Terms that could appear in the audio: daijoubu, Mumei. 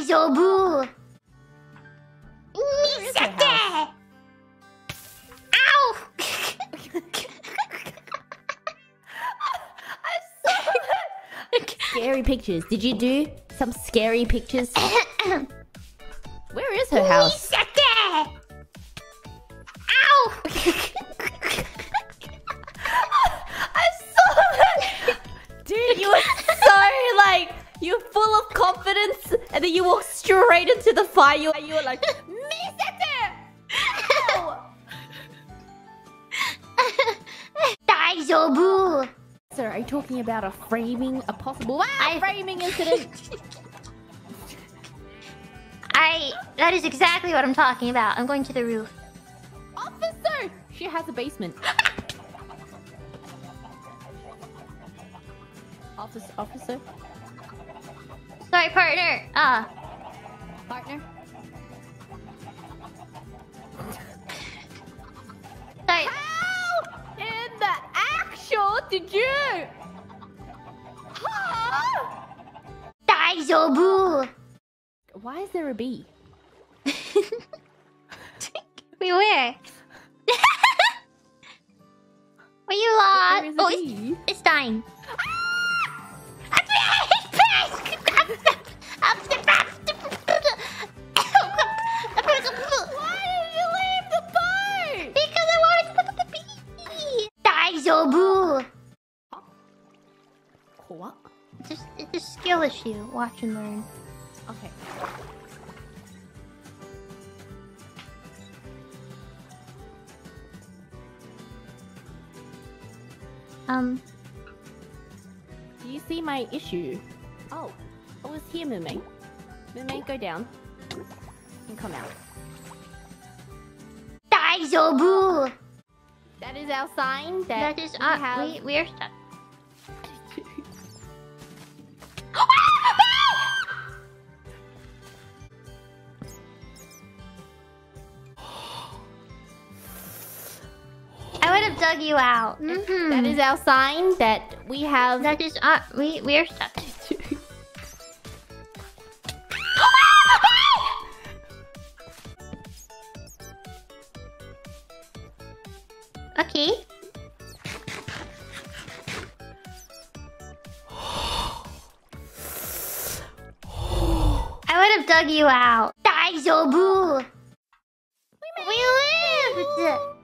daijoubu. Misete. Ow! I'm so bad. Scary pictures. Did you do some scary pictures? Where is her house? Misete. Ow! You're full of confidence, and then you walk straight into the fire, and you were like, Misete! No! Daijoubu! So, are you talking about a framing, a possible framing incident? That is exactly what I'm talking about. I'm going to the roof. Officer! She has a basement. Officer? Sorry, partner. Partner? Sorry. How in the actual did you? Huh? Daijoubu! Why is there a bee? Where? Were you lost? Oh, it's dying. What? It's a skill issue. Watch and learn. Okay. Do you see my issue? Oh, I was here, Mumei. Mumei, go down and come out. Daijoubu. That is our sign. That is our. We are stuck. Dug you out. Mm-hmm. That is our sign that we have. That is we are stuck. Okay. I would have dug you out. Daijoubu. We lived.